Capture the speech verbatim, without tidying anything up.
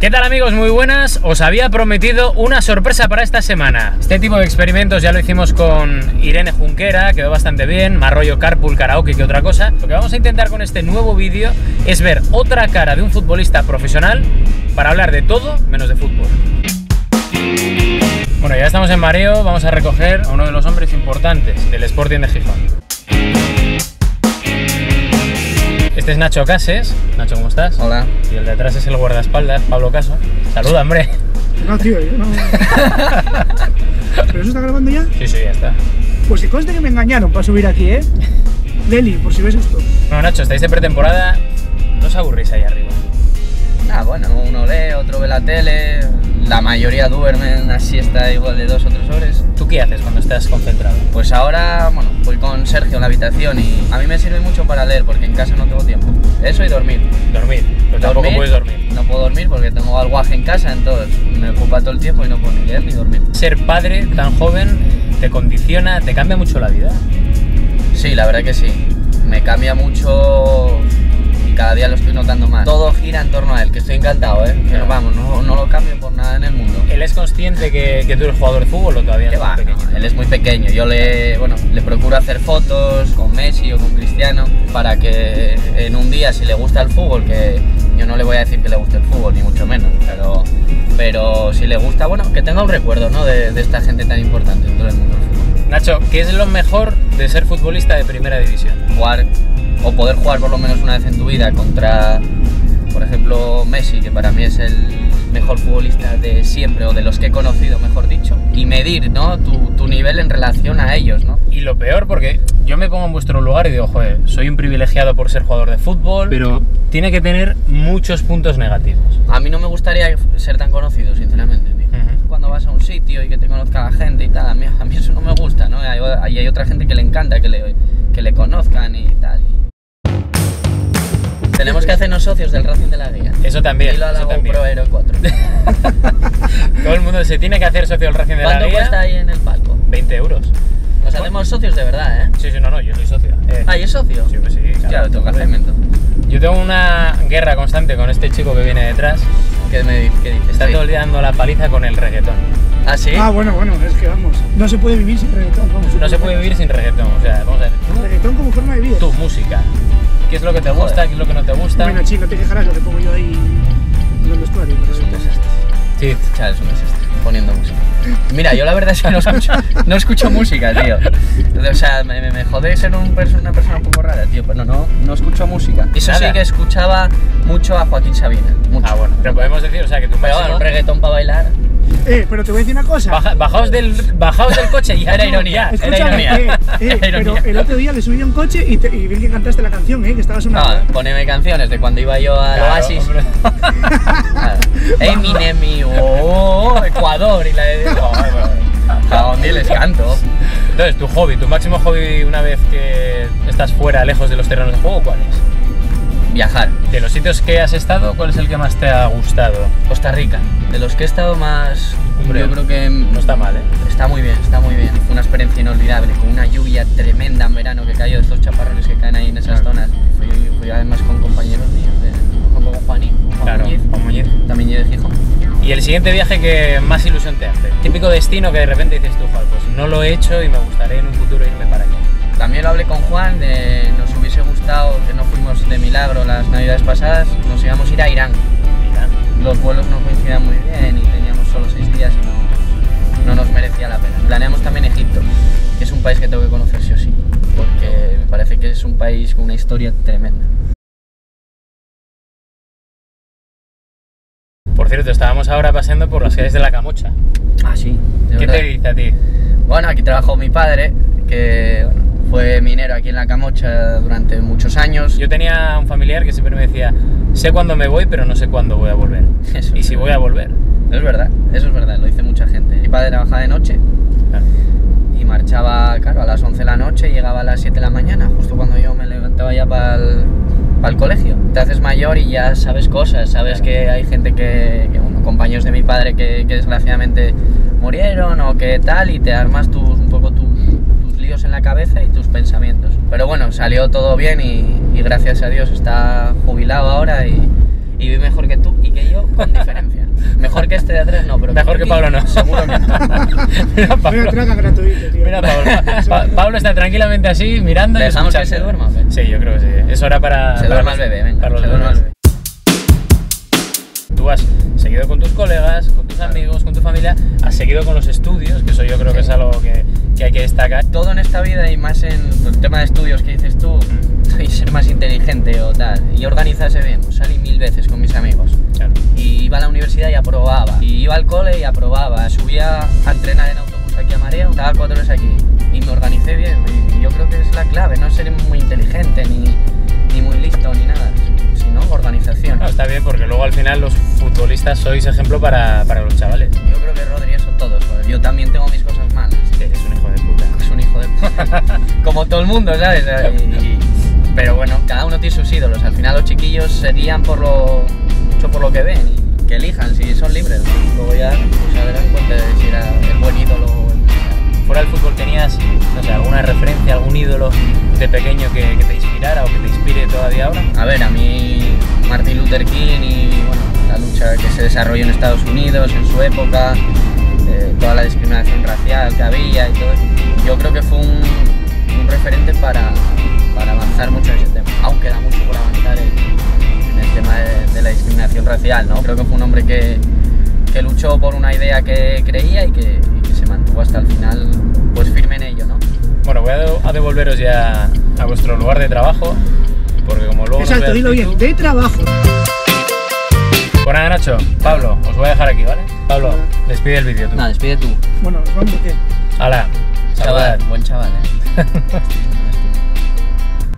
¿Qué tal, amigos? Muy buenas. Os había prometido una sorpresa para esta semana. Este tipo de experimentos ya lo hicimos con Irene Junquera, quedó bastante bien, más rollo carpool karaoke que otra cosa. Lo que vamos a intentar con este nuevo vídeo es ver otra cara de un futbolista profesional para hablar de todo menos de fútbol. Bueno, ya estamos en Mareo, vamos a recoger a uno de los hombres importantes del Sporting de Gijón. Este es Nacho Cases. Nacho, ¿cómo estás? Hola. Y el de atrás es el guardaespaldas, Pablo Caso. Saluda, hombre. No, tío, yo no. ¿Pero eso está grabando ya? Sí, sí, ya está. Pues si conste que me engañaron para subir aquí, ¿eh? Deli, por si ves esto. Bueno, Nacho, estáis de pretemporada. ¿No os aburrís ahí arriba? Ah, bueno, uno lee, otro ve la tele. La mayoría duermen una siesta igual de dos o tres horas. ¿Tú qué haces cuando estás concentrado? Pues ahora, bueno, voy con Sergio en la habitación y a mí me sirve mucho para leer porque en casa no tengo tiempo. Eso y dormir. Dormir, pero dormir, tampoco puedes dormir. No puedo dormir porque tengo al guaje en casa, entonces me ocupa todo el tiempo y no puedo ni leer ni dormir. Ser padre tan joven te condiciona, te cambia mucho la vida. Sí, la verdad que sí. Me cambia mucho. Cada día lo estoy notando más. Todo gira en torno a él, que estoy encantado, ¿eh? Pero vamos, no, no lo cambio por nada en el mundo. ¿Él es consciente que, que tú eres jugador de fútbol o todavía no? No, él es muy pequeño. Yo le, bueno, le procuro hacer fotos con Messi o con Cristiano para que en un día, si le gusta el fútbol, que yo no le voy a decir que le guste el fútbol, ni mucho menos, pero, pero si le gusta, bueno, que tenga un recuerdo, ¿no? de, de esta gente tan importante en todo el mundo del fútbol. Nacho, ¿qué es lo mejor de ser futbolista de primera división? Jugar. O poder jugar por lo menos una vez en tu vida contra, por ejemplo, Messi, que para mí es el mejor futbolista de siempre, o de los que he conocido, mejor dicho, y medir, ¿no? tu, tu nivel en relación a ellos, ¿no? Y lo peor, porque yo me pongo en vuestro lugar y digo, joder, soy un privilegiado por ser jugador de fútbol, pero tiene que tener muchos puntos negativos. A mí no me gustaría ser tan conocido, sinceramente, tío. Uh-huh. Cuando vas a un sitio y que te conozca la gente y tal, a mí, a mí eso no me gusta, ¿no? Hay, hay, hay otra gente que le encanta que le, que le conozcan y tal. Tenemos que hacernos socios del Racing de la Guía. Eso también. Y lo eso también. Pro Hero cuatro. Todo el mundo se tiene que hacer socio del Racing de la Guía. ¿Cuánto cuesta ahí en el palco? veinte euros. Nos hacemos socios de verdad, ¿eh? Sí, sí, no, no, yo soy socio. Eh. ¿Ah, y es socio? Sí, pues sí. Claro, claro, tengo que hacerme entonces. Yo tengo una guerra constante con este chico que viene detrás. ¿Qué me dice? Está sí. Todo el día dando la paliza con el reggaetón. ¿Ah, sí? Ah, bueno, bueno, es que vamos. No se puede vivir sin reggaetón. Vamos, no se puede vivir sin reggaetón, o sea, vamos a ver. Reggaetón como forma de vida. Tu música. ¿Qué es lo que te gusta? Joder. ¿Qué es lo que no te gusta? Bueno, chico, te quejarás lo que pongo yo ahí en el vestuario. Es un desastre. Sí, chaval, es un desastre. Poniendo música. Mira, yo la verdad es que no escucho, no escucho música, tío. O sea, me, me jodé ser un perso una persona un poco rara, tío, pero no, no, no escucho música. Eso nada. Sí que escuchaba mucho a Joaquín Sabina. Mucho. Ah, bueno. Pero podemos decir, o sea, que tú me vas un reggaetón para bailar. Eh, pero te voy a decir una cosa. Baja, bajaos, del, bajaos del coche y era ironía. Era ironía. Eh, eh, era ironía. Pero el otro día le subí a un coche y, te, y vi que cantaste la canción, ¿eh? Que estabas una. No, poneme canciones de cuando iba yo a claro, Oasis. Eminem, oh, Ecuador y la de. Oh, a dónde les canto. Entonces, tu hobby, tu máximo hobby una vez que estás fuera, lejos de los terrenos de juego, ¿cuál es? Viajar. De los sitios que has estado, ¿cuál es el que más te ha gustado? Costa Rica. De los que he estado más... Hombre, yo creo que... No está mal, ¿eh? Está muy bien, está muy bien. Fue una experiencia inolvidable, con una lluvia tremenda en verano que cayó, de estos chaparrones que caen ahí en esas claro. zonas. Fui, fui además con compañeros míos, como Juanín, Juan claro, Muñiz, Juan Muñiz. También yo de Gijón. ¿Y el siguiente viaje que más ilusión te hace? Típico destino que de repente dices tú, Juan, pues no lo he hecho y me gustaría en un futuro irme para allá. También lo hablé con Juan, de nos hubiese gustado, que no fuimos de milagro las navidades pasadas, nos íbamos a ir a Irán. Irán. Los vuelos no coincidían muy bien y teníamos solo seis días y no, no nos merecía la pena. Planeamos también Egipto, que es un país que tengo que conocer sí o sí, porque me parece que es un país con una historia tremenda. Por cierto, estábamos ahora paseando por las calles de la Camocha. Ah, sí. ¿Qué te dice a ti? Bueno, aquí trabajó mi padre, que... Bueno, fue minero aquí en la Camocha durante muchos años. Yo tenía un familiar que siempre me decía, sé cuándo me voy, pero no sé cuándo voy a volver. Eso y si voy a volver. Es verdad, eso es verdad, lo dice mucha gente. Mi padre trabajaba de noche claro. y marchaba claro, a las once de la noche y llegaba a las siete de la mañana, justo cuando yo me levantaba ya para el, para el colegio. Te haces mayor y ya sabes cosas, sabes claro. que hay gente que, que bueno, compañeros de mi padre que, que desgraciadamente murieron o que tal, y te armas tus, un poco tus... en la cabeza y tus pensamientos. Pero bueno, salió todo bien y, y gracias a Dios está jubilado ahora y, y vive mejor que tú y que yo con diferencia. que este de atrás no, pero... Mejor que, que Pablo no. Seguramente. Mira Pablo. Una traca gratuita, tío. Mira Pablo. Pa Pablo está tranquilamente así, mirando y escuchando. ¿Dejamos que se duerma? ¿Ven? Sí, yo creo que sí. Es hora para... Se duerma el bebé, venga. Se duerma el bebé. Tú has seguido con tus colegas, con tus amigos, con tu familia, has seguido con los estudios, que eso yo creo sí. que es algo que, que hay que destacar. Todo en esta vida y más en el tema de estudios que dices tú, y ser más inteligente o tal, y organizarse bien. Salí mil veces con mis amigos. Claro. Y iba a la universidad y aprobaba, y iba al cole y aprobaba, subía a entrenar en autobús aquí a Marea, estaba cuatro horas aquí, y me organicé bien, y yo creo que es la clave, no ser muy inteligente, ni, ni muy listo, ni nada. ¿No? Organización. No, está bien, porque luego al final los futbolistas sois ejemplo para, para los chavales. Yo creo que Rodri, eso todos. Yo también tengo mis cosas malas. Eres un hijo de puta. Es un hijo de puta. Como todo el mundo, ¿sabes? Y, y, pero bueno, cada uno tiene sus ídolos. Al final los chiquillos serían por lo, mucho por lo que ven y que elijan si son libres. Luego ya se darán cuenta de si era el buen ídolo o el... Fuera del fútbol, ¿tenías, no sé, alguna referencia, algún ídolo de pequeño que, que te inspirara o que te inspire todavía ahora? A ver, a mí Martin Luther King y bueno, la lucha que se desarrolló en Estados Unidos en su época, eh, toda la discriminación racial que había y todo eso. Yo creo que fue un, un referente para, para avanzar mucho en ese tema, aunque da mucho por avanzar en, en el tema de, de la discriminación racial, ¿no? Creo que fue un hombre que, que luchó por una idea que creía y que, y que se mantuvo hasta el final pues firme en ello, ¿no? Bueno, voy a devolveros ya a vuestro lugar de trabajo, porque como luego... Exacto, dilo bien, de trabajo. Pues nada, Nacho, Pablo, os voy a dejar aquí, ¿vale? Pablo, despide el vídeo tú. Nada, despide tú. Bueno, ¿nos vamos o qué? Hala, chaval, buen chaval, ¿eh?